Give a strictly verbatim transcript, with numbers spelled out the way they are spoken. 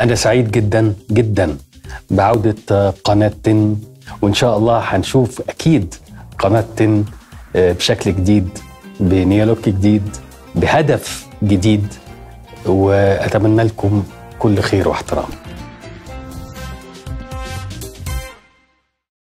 أنا سعيد جدا جدا بعودة قناة تن، وإن شاء الله هنشوف أكيد قناة تن بشكل جديد، بنيالوج جديد، بهدف جديد، وأتمنى لكم كل خير واحترام.